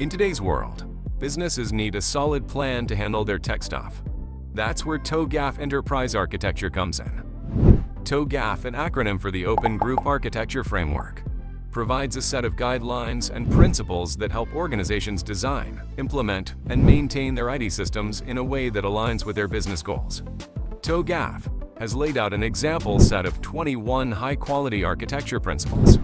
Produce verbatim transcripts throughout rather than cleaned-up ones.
In today's world, businesses need a solid plan to handle their tech stuff. That's where TOGAF Enterprise Architecture comes in. TOGAF, an acronym for the Open Group Architecture Framework, provides a set of guidelines and principles that help organizations design, implement, and maintain their I T systems in a way that aligns with their business goals. TOGAF has laid out an example set of twenty-one high-quality architecture principles.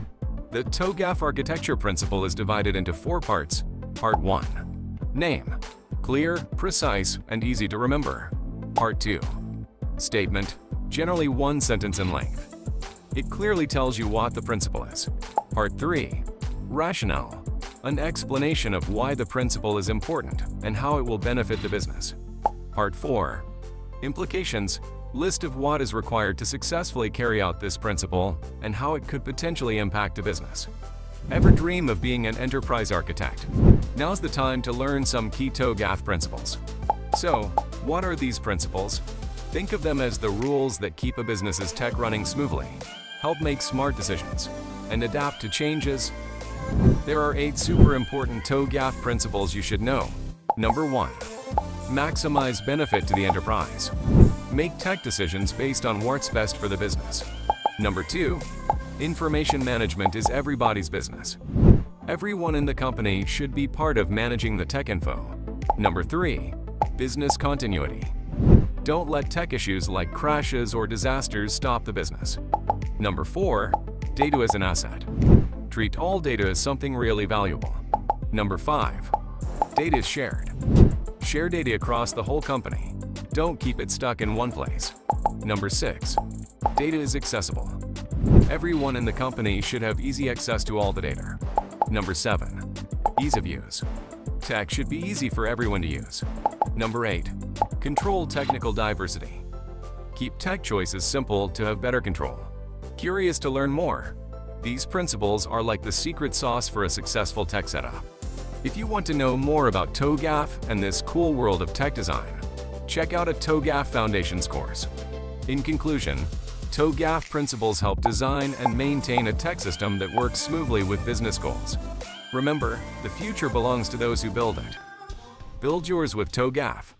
The TOGAF architecture principle is divided into four parts. Part one. Name. Clear, precise, and easy to remember. Part two. Statement. Generally one sentence in length. It clearly tells you what the principle is. Part three. Rationale. An explanation of why the principle is important and how it will benefit the business. Part four. Implications. List of what is required to successfully carry out this principle and how it could potentially impact the business. Ever dream of being an enterprise architect? Now's the time to learn some key TOGAF principles. So, what are these principles? Think of them as the rules that keep a business's tech running smoothly, help make smart decisions, and adapt to changes. There are eight super important TOGAF principles you should know. Number one. Maximize benefit to the enterprise. Make tech decisions based on what's best for the business. Number two. Information management is everybody's business. Everyone in the company should be part of managing the tech info. Number three. Business continuity. Don't let tech issues like crashes or disasters stop the business. Number four. Data as an asset. Treat all data as something really valuable. Number five. Data is shared. Share data across the whole company. Don't keep it stuck in one place. Number six. Data is accessible. Everyone in the company should have easy access to all the data. Number seven. Ease of use. Tech should be easy for everyone to use. Number eight. Control technical diversity. Keep tech choices simple to have better control. Curious to learn more? These principles are like the secret sauce for a successful tech setup. If you want to know more about TOGAF and this cool world of tech design, check out a TOGAF Foundations course. In conclusion, TOGAF principles help design and maintain a tech system that works smoothly with business goals. Remember, the future belongs to those who build it. Build yours with TOGAF.